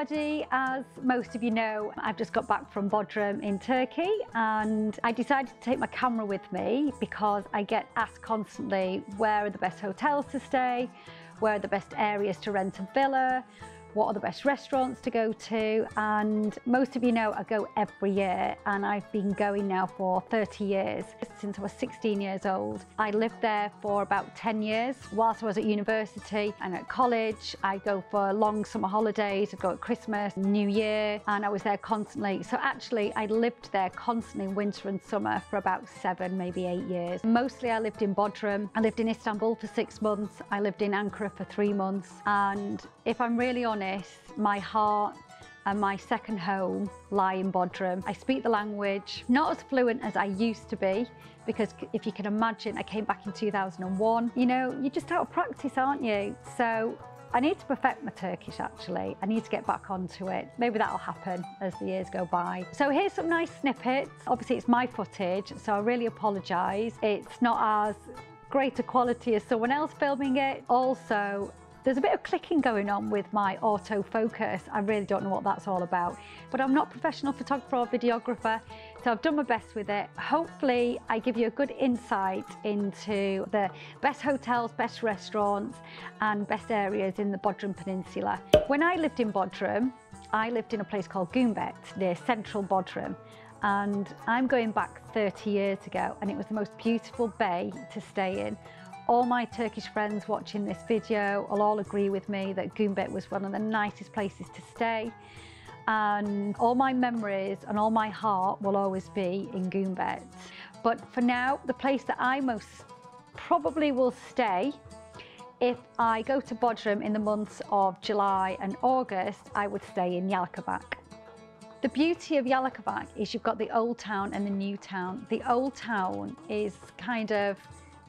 everybody. As most of you know, I've just got back from Bodrum in Turkey, and I decided to take my camera with me because I get asked constantly, where are the best hotels to stay? Where are the best areas to rent a villa? What are the best restaurants to go to? And most of you know I go every year, and I've been going now for 30 years, since I was 16 years old. I lived there for about 10 years whilst I was at university and at college. I go for long summer holidays, I go at Christmas, New Year, and I was there constantly. So actually I lived there constantly in winter and summer for about 7, maybe 8 years. Mostly I lived in Bodrum. I lived in Istanbul for 6 months. I lived in Ankara for 3 months. And if I'm really honest, my heart and my second home lie in Bodrum. I speak the language, not as fluent as I used to be, because if you can imagine, I came back in 2001. You know, you're just out of practice, aren't you? So I need to perfect my Turkish, actually. I need to get back onto it. Maybe that'll happen as the years go by. So here's some nice snippets. Obviously, it's my footage, so I really apologise. It's not as great a quality as someone else filming it. Also, there's a bit of clicking going on with my autofocus. I really don't know what that's all about, but I'm not a professional photographer or videographer, so I've done my best with it. Hopefully I give you a good insight into the best hotels, best restaurants and best areas in the Bodrum Peninsula. When I lived in Bodrum, I lived in a place called Gümbet near central Bodrum, and I'm going back 30 years ago, and it was the most beautiful bay to stay in. All my Turkish friends watching this video will all agree with me that Gümbet was one of the nicest places to stay, and all my memories and all my heart will always be in Gümbet. But for now, the place that I most probably will stay, if I go to Bodrum in the months of July and August, I would stay in Yalikavak. The beauty of Yalikavak is you've got the old town and the new town. The old town is kind of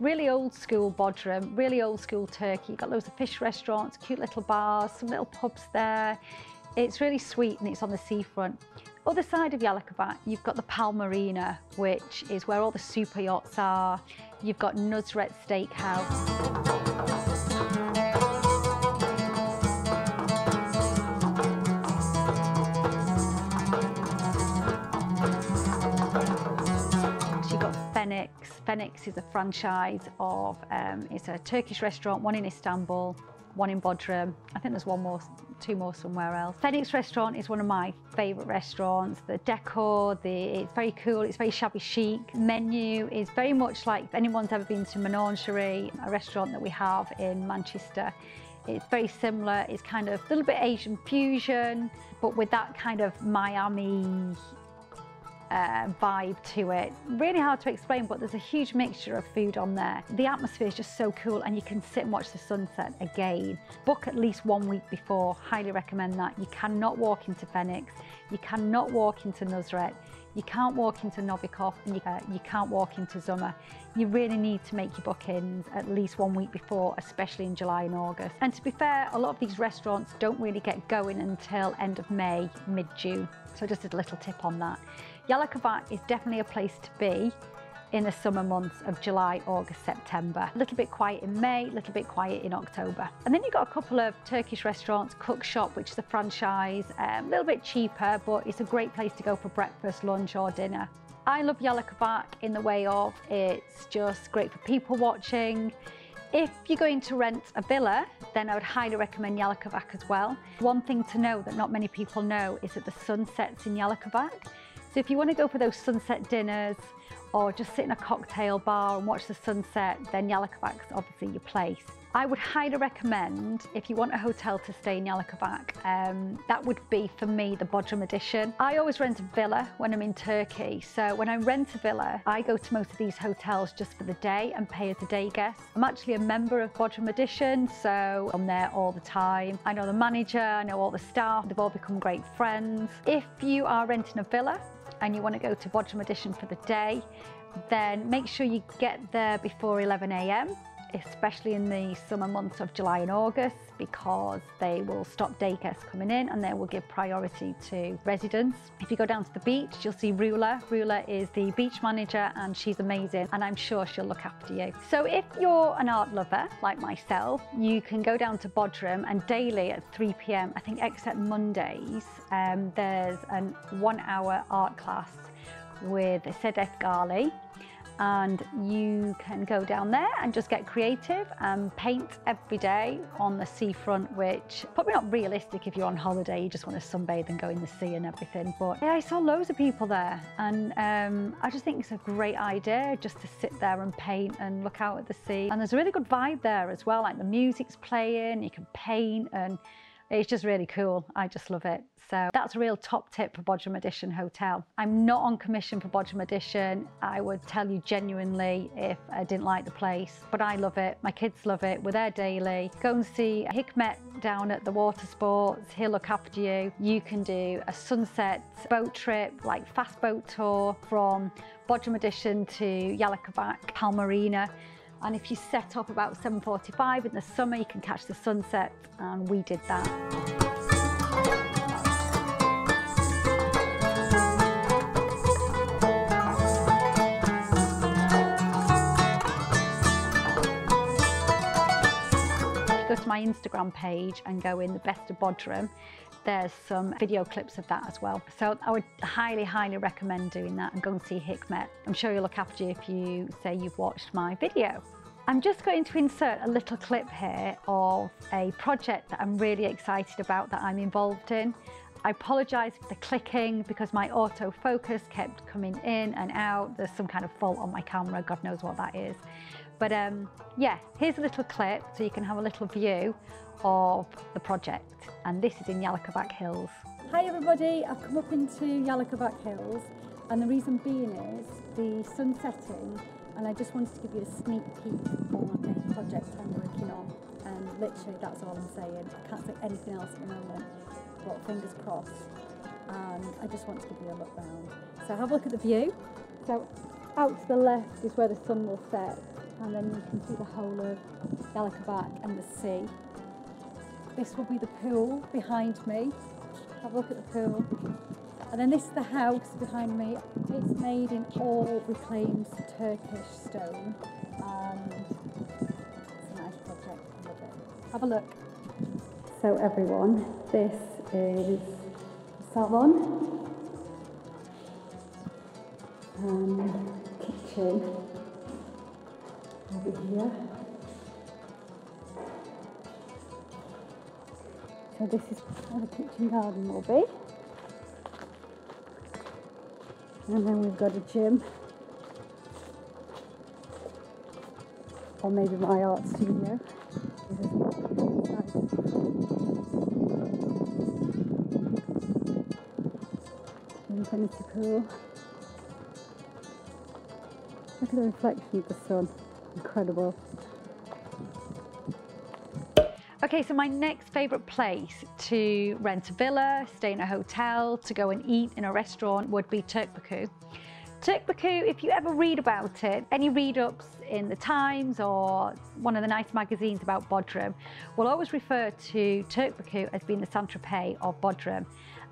really old school Bodrum, really old school Turkey. You've got loads of fish restaurants, cute little bars, some little pubs there. It's really sweet and it's on the seafront. Other side of Yalikavak, you've got the Palmarina, which is where all the super yachts are. You've got Nusret Steakhouse. Fenix is a franchise of, it's a Turkish restaurant, one in Istanbul, one in Bodrum. I think there's one more, 2 more somewhere else. Fenix restaurant is one of my favourite restaurants. The decor, it's very cool, it's very shabby chic. Menu is very much like, if anyone's ever been to Menagerie, a restaurant that we have in Manchester, it's very similar. It's kind of a little bit Asian fusion, but with that kind of Miami vibe to it. Really hard to explain, but there's a huge mixture of food on there. The atmosphere is just so cool, and you can sit and watch the sunset again. Book at least 1 week before, highly recommend that. You cannot walk into Fenix, you cannot walk into Nusret, you can't walk into Novikov, and you can't walk into Zuma. You really need to make your bookings at least 1 week before, especially in July and August. And to be fair, a lot of these restaurants don't really get going until end of May, mid-June. So just a little tip on that. Yalikavak is definitely a place to be in the summer months of July, August, September. A little bit quiet in May, a little bit quiet in October. And then you've got a couple of Turkish restaurants, Cookshop, which is a franchise, a little bit cheaper, but it's a great place to go for breakfast, lunch or dinner. I love Yalikavak in the way of it's just great for people watching. If you're going to rent a villa, then I would highly recommend Yalikavak as well. One thing to know that not many people know is that the sun sets in Yalikavak. So if you want to go for those sunset dinners or just sit in a cocktail bar and watch the sunset, then Yalikavak's obviously your place. I would highly recommend, if you want a hotel to stay in Yalikavak, that would be, for me, the Bodrum Edition. I always rent a villa when I'm in Turkey. So when I rent a villa, I go to most of these hotels just for the day and pay as a day guest. I'm actually a member of Bodrum Edition, so I'm there all the time. I know the manager, I know all the staff, they've all become great friends. If you are renting a villa and you want to go to Bodrum Edition for the day, then make sure you get there before 11 a.m. especially in the summer months of July and August, because they will stop day guests coming in and they will give priority to residents. If you go down to the beach, you'll see Rula. Rula is the beach manager and she's amazing and I'm sure she'll look after you. So if you're an art lover like myself, you can go down to Bodrum and daily at 3 p.m, I think except Mondays, there's an 1 hour art class with Sedef Gali. And you can go down there and just get creative and paint every day on the seafront, which probably not realistic if you're on holiday, you just want to sunbathe and go in the sea and everything. But yeah, I saw loads of people there and I just think it's a great idea just to sit there and paint and look out at the sea. And there's a really good vibe there as well, like the music's playing, you can paint and it's just really cool. I just love it. So that's a real top tip for Bodrum Edition Hotel. I'm not on commission for Bodrum Edition. I would tell you genuinely if I didn't like the place, but I love it. My kids love it. We're there daily. Go and see Hikmet down at the water sports. He'll look after you. You can do a sunset boat trip, like fast boat tour from Bodrum Edition to Yalikavak, Palmarina. And if you set up about 7:45 in the summer, you can catch the sunset, and we did that. Go to my Instagram page and go in the best of Bodrum. There's some video clips of that as well. So I would highly, highly recommend doing that and go and see Hikmet. I'm sure you'll look after you if you say you've watched my video. I'm just going to insert a little clip here of a project that I'm really excited about that I'm involved in. I apologise for the clicking because my autofocus kept coming in and out. There's some kind of fault on my camera, God knows what that is. But yeah, here's a little clip so you can have a little view of the project, and this is in Yalikavak Hills. Hi everybody, I've come up into Yalikavak Hills, and the reason being is the sun setting, and I just wanted to give you a sneak peek on a project I'm working on, and literally that's all I'm saying. I can't say anything else at the moment, but fingers crossed, and I just want to give you a look round. So have a look at the view. So out to the left is where the sun will set, and then you can see the whole of Yalikavak and the sea. This will be the pool behind me. Have a look at the pool. And then this is the house behind me. It's made in all reclaimed Turkish stone. It's a nice project, I love it. Have a look. So everyone, this is the salon and kitchen over here. So this is where the kitchen garden will be. And then we've got a gym. Or maybe my art studio. Infinity pool. Look at the reflection of the sun. Incredible. Okay, so my next favourite place to rent a villa, stay in a hotel, to go and eat in a restaurant would be Türkbükü. Türkbükü, if you ever read about it, any read-ups in the Times or one of the nice magazines about Bodrum will always refer to Türkbükü as being the Saint-Tropez of Bodrum.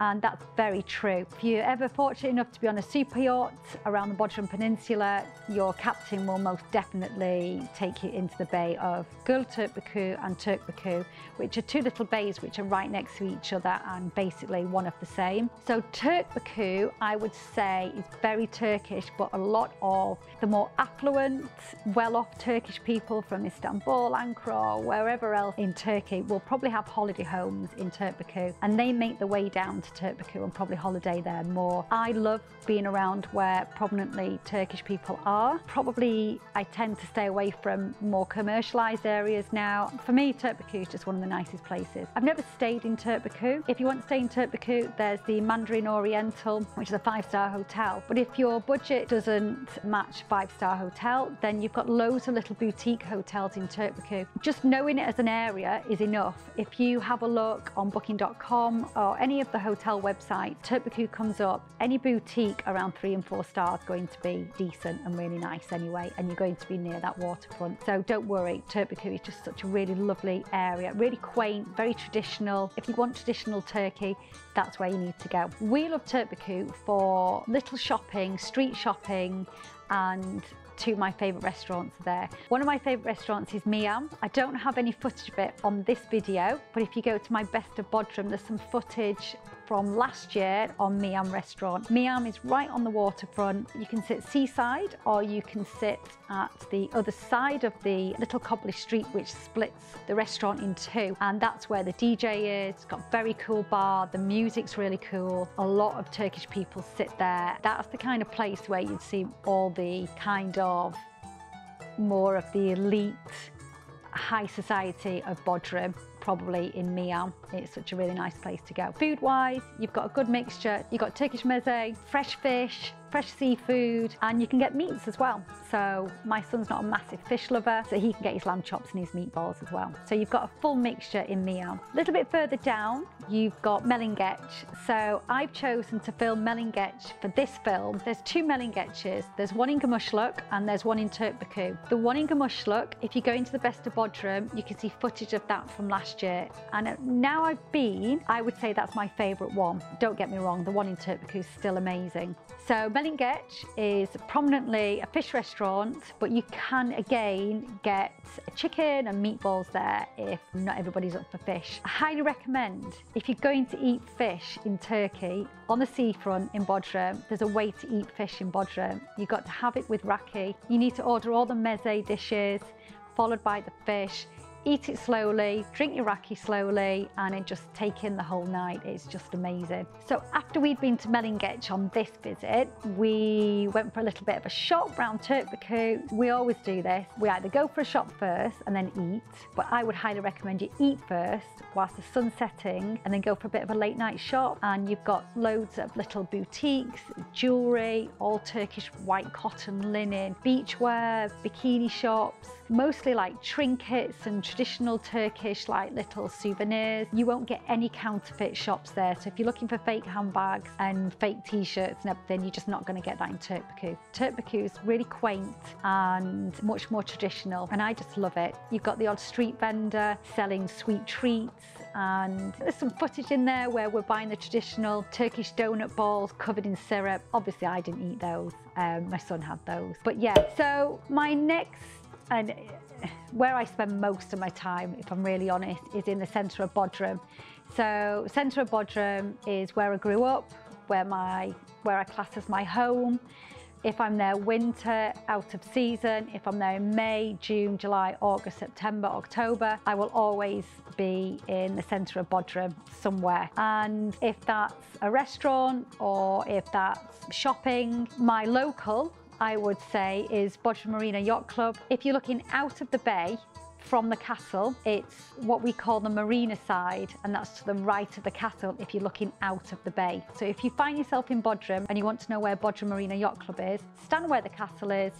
And that's very true. If you're ever fortunate enough to be on a super yacht around the Bodrum Peninsula, your captain will most definitely take you into the bay of Gölturkbuku and Türkbükü, which are two little bays which are right next to each other and basically one of the same. So Türkbükü, I would say, is very Turkish, but a lot of the more affluent, well-off Turkish people from Istanbul, Ankara, wherever else in Turkey will probably have holiday homes in Türkbükü, and they make the way down to Türkbükü and probably holiday there more. I love being around where prominently Turkish people are. Probably I tend to stay away from more commercialised areas now. For me, Türkbükü is just one of the nicest places. I've never stayed in Türkbükü. If you want to stay in Türkbükü, there's the Mandarin Oriental, which is a 5-star hotel. But if your budget doesn't match 5-star hotel, then you've got loads of little boutique hotels in Türkbükü. Just knowing it as an area is enough. If you have a look on booking.com or any of the hotels hotel website, Türkbükü comes up. Any boutique around 3 and 4 stars is going to be decent and really nice anyway, and you're going to be near that waterfront. So don't worry, Türkbükü is just such a really lovely area, really quaint, very traditional. If you want traditional Turkey, that's where you need to go. We love Türkbükü for little shopping, street shopping, and two of my favourite restaurants are there. One of my favourite restaurants is Miam. I don't have any footage of it on this video, but if you go to my Best of Bodrum, there's some footage from last year on Miam restaurant. Miam is right on the waterfront. You can sit seaside or you can sit at the other side of the little cobbly street which splits the restaurant in two, and that's where the DJ is. It's got a very cool bar, the music's really cool. A lot of Turkish people sit there. That's the kind of place where you'd see all the kind of more of the elite high society of Bodrum, probably in Miam. It's such a really nice place to go. Food-wise, you've got a good mixture. You've got Turkish meze, fresh fish, fresh seafood, and you can get meats as well. So my son's not a massive fish lover, so he can get his lamb chops and his meatballs as well. So you've got a full mixture in Miam. A little bit further down, you've got Melengeç. So I've chosen to film Melengeç for this film. There's 2 Melengeçes. There's one in Gümüşlük and there's one in Türkbükü. The one in Gümüşlük, if you go into the Best of Bodrum, you can see footage of that from last year, and now I've been, I would say that's my favourite one. Don't get me wrong, the one in Türkbükü is still amazing. So Melengeç is prominently a fish restaurant, but you can again get chicken and meatballs there if not everybody's up for fish. I highly recommend, if you're going to eat fish in Turkey, on the seafront in Bodrum, there's a way to eat fish in Bodrum. You've got to have it with raki. You need to order all the meze dishes, followed by the fish. Eat it slowly, drink your raki slowly, and it just take in the whole night. It's just amazing. So after we'd been to Melengeç on this visit, we went for a little bit of a shop round Türkbükü. We always do this. We either go for a shop first and then eat, but I would highly recommend you eat first whilst the sun's setting and then go for a bit of a late night shop. And you've got loads of little boutiques, jewellery, all Turkish white cotton linen, beachwear, bikini shops, mostly like trinkets and traditional Turkish like little souvenirs. You won't get any counterfeit shops there, so if you're looking for fake handbags and fake t-shirts and everything, you're just not going to get that in Türkbükü. Türkbükü is really quaint and much more traditional, and I just love it. You've got the odd street vendor selling sweet treats, and there's some footage in there where we're buying the traditional Turkish donut balls covered in syrup. Obviously I didn't eat those, my son had those. But yeah, so my next and where I spend most of my time, if I'm really honest, is in the centre of Bodrum. So centre of Bodrum is where I grew up, where I class as my home. If I'm there winter, out of season, if I'm there in May, June, July, August, September, October, I will always be in the centre of Bodrum somewhere. And if that's a restaurant or if that's shopping, my local, I would say, is Bodrum Marina Yacht Club. If you're looking out of the bay from the castle, it's what we call the marina side, and that's to the right of the castle if you're looking out of the bay. So if you find yourself in Bodrum and you want to know where Bodrum Marina Yacht Club is, stand where the castle is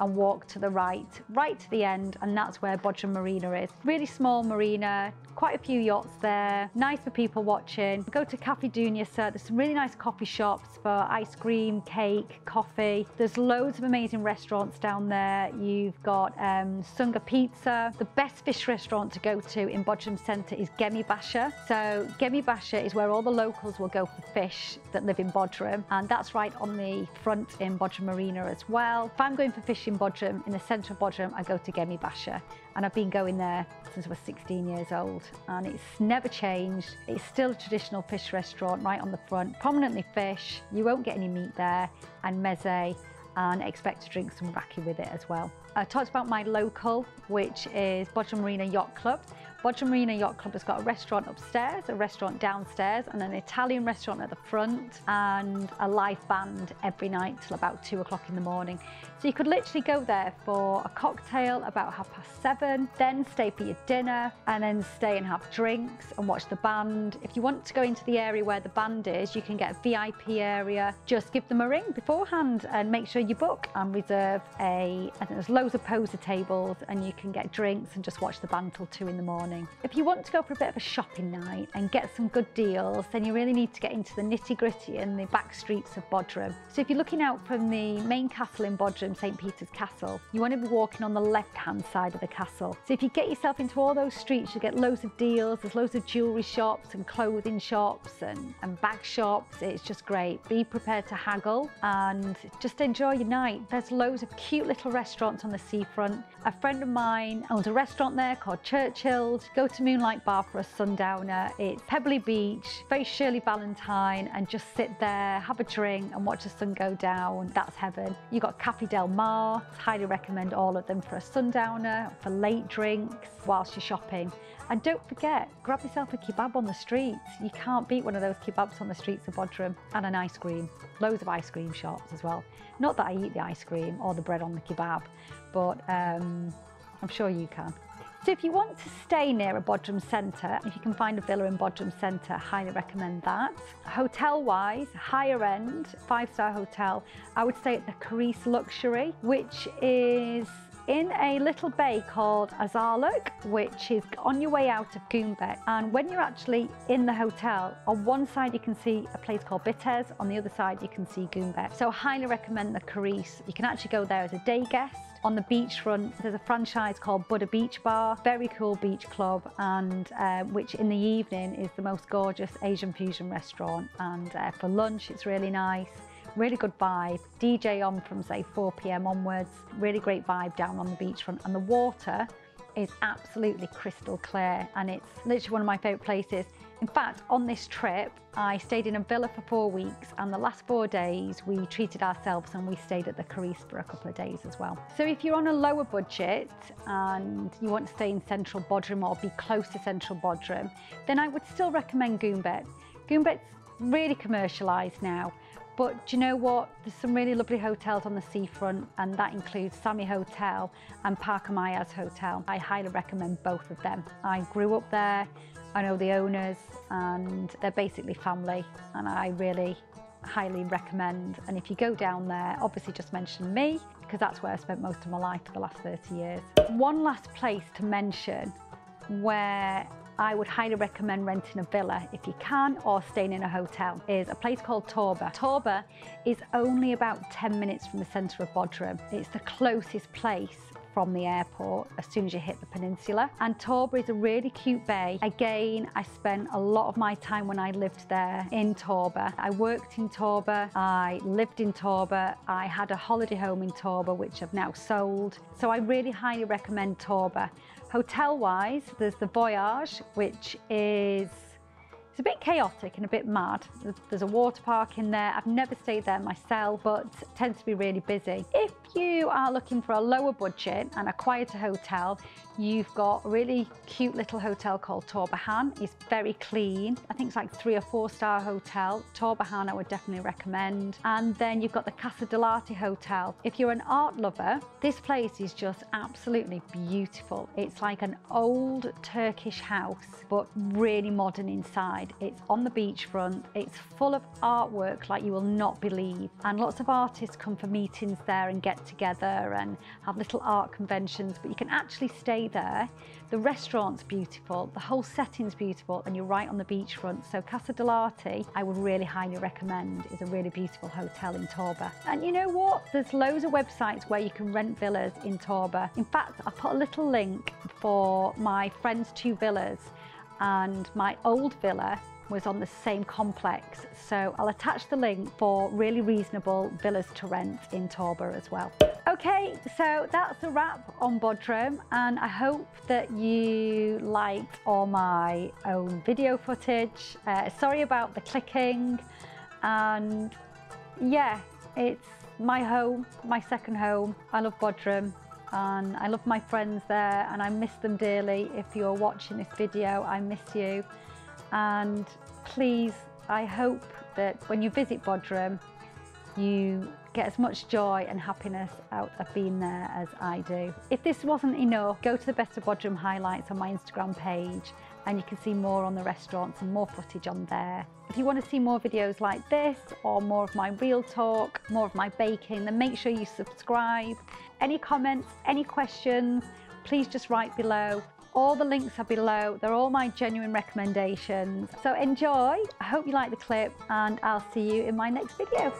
and walk to the right to the end, and that's where Bodrum Marina is. Really small marina, quite a few yachts there, nice for people watching. Go to Cafe Dunya, so there's some really nice coffee shops for ice cream, cake, coffee. There's loads of amazing restaurants down there. You've got Sunga Pizza. The best fish restaurant to go to in Bodrum Centre is Gemi Basha. So Gemi Basha is where all the locals will go for fish that live in Bodrum, and that's right on the front in Bodrum Marina as well. If I'm going for fish in Bodrum, in the centre of Bodrum, I go to Gemi Basha, and I've been going there since I was 16 years old, and it's never changed. It's still a traditional fish restaurant right on the front, prominently fish. You won't get any meat there, and meze, and expect to drink some raki with it as well. I talked about my local, which is Bodrum Marina Yacht Club. Bodrum Marina Yacht Club has got a restaurant upstairs, a restaurant downstairs, and an Italian restaurant at the front, and a live band every night till about 2 o'clock in the morning. So you could literally go there for a cocktail about 7:30, then stay for your dinner, and then stay and have drinks and watch the band. If you want to go into the area where the band is, you can get a VIP area. Just give them a ring beforehand and make sure you book and reserve I think there's loads of poser tables, and you can get drinks and just watch the band till 2 in the morning. morning. If you want to go for a bit of a shopping night and get some good deals, then you really need to get into the nitty-gritty and the back streets of Bodrum. So if you're looking out from the main castle in Bodrum, St Peter's Castle, you want to be walking on the left-hand side of the castle. So if you get yourself into all those streets, you get loads of deals. There's loads of jewellery shops and clothing shops and bag shops. It's just great. Be prepared to haggle and just enjoy your night. There's loads of cute little restaurants on the seafront. A friend of mine owns a restaurant there called Churchill's. Go to Moonlight Bar for a sundowner. It's Pebbly Beach, face Shirley Valentine, and just sit there, have a drink and watch the sun go down. That's heaven. You've got Cafe Del Mar. Highly recommend all of them for a sundowner, for late drinks, whilst you're shopping. And don't forget, grab yourself a kebab on the streets. You can't beat one of those kebabs on the streets of Bodrum. And an ice cream. Loads of ice cream shops as well. Not that I eat the ice cream or the bread on the kebab, but I'm sure you can. So if you want to stay near a Bodrum centre, if you can find a villa in Bodrum centre, highly recommend that. Hotel-wise, higher end, 5-star hotel, I would stay at the Carice Luxury, which is in a little bay called Azarluk, which is on your way out of Gümbet. And when you're actually in the hotel, on one side you can see a place called Bites, on the other side you can see Gümbet. So I highly recommend the Carice. You can actually go there as a day guest. On the beachfront, there's a franchise called Buddha Beach Bar, very cool beach club, and which in the evening is the most gorgeous Asian fusion restaurant. And for lunch, it's really nice. Really good vibe, DJ on from say 4 p.m. onwards, really great vibe down on the beachfront, and the water is absolutely crystal clear and it's literally one of my favourite places. In fact, on this trip, I stayed in a villa for 4 weeks, and the last 4 days we treated ourselves and we stayed at the Carice for a couple of days as well. So if you're on a lower budget and you want to stay in central Bodrum or be close to central Bodrum, then I would still recommend Gümbet. Gümbet's really commercialised now. But do you know what? There's some really lovely hotels on the seafront, and that includes Sami Hotel and Parker Myers Hotel. I highly recommend both of them. I grew up there, I know the owners, and they're basically family, and I really highly recommend. And if you go down there, obviously just mention me, because that's where I spent most of my life for the last 30 years. One last place to mention where I would highly recommend renting a villa if you can, or staying in a hotel, is a place called Torba. Torba is only about 10 minutes from the centre of Bodrum. It's the closest place from the airport as soon as you hit the peninsula. And Torba is a really cute bay. Again, I spent a lot of my time when I lived there in Torba. I worked in Torba, I lived in Torba, I had a holiday home in Torba which I've now sold. So I really highly recommend Torba. Hotel-wise, there's the Voyage, which is it's a bit chaotic and a bit mad. There's a water park in there. I've never stayed there myself, but it tends to be really busy. If you are looking for a lower budget and a quieter hotel, you've got a really cute little hotel called Torbahan. It's very clean. I think it's like 3 or 4-star hotel. Torbahan I would definitely recommend. And then you've got the Casa dell'Arte Hotel. If you're an art lover, this place is just absolutely beautiful. It's like an old Turkish house, but really modern inside. It's on the beachfront. It's full of artwork like you will not believe. And lots of artists come for meetings there and get together and have little art conventions, but you can actually stay there. The restaurant's beautiful, the whole setting's beautiful, and you're right on the beachfront. So Casa dell'Arte, I would really highly recommend, is a really beautiful hotel in Torba. And you know what? There's loads of websites where you can rent villas in Torba. In fact, I put a little link for my friend's 2 villas, and my old villa was on the same complex. So I'll attach the link for really reasonable villas to rent in Torba as well. Okay, so that's a wrap on Bodrum, and I hope that you liked all my own video footage. Sorry about the clicking, and yeah, it's my home, my second home. I love Bodrum, and I love my friends there, and I miss them dearly. If you're watching this video, I miss you. And please, I hope that when you visit Bodrum, you get as much joy and happiness out of being there as I do. If this wasn't enough, go to the Best of Bodrum highlights on my Instagram page, and you can see more on the restaurants and more footage on there. If you want to see more videos like this, or more of my real talk, more of my baking, then make sure you subscribe. Any comments, any questions, please just write below. All the links are below. They're all my genuine recommendations. So enjoy. I hope you like the clip and I'll see you in my next video.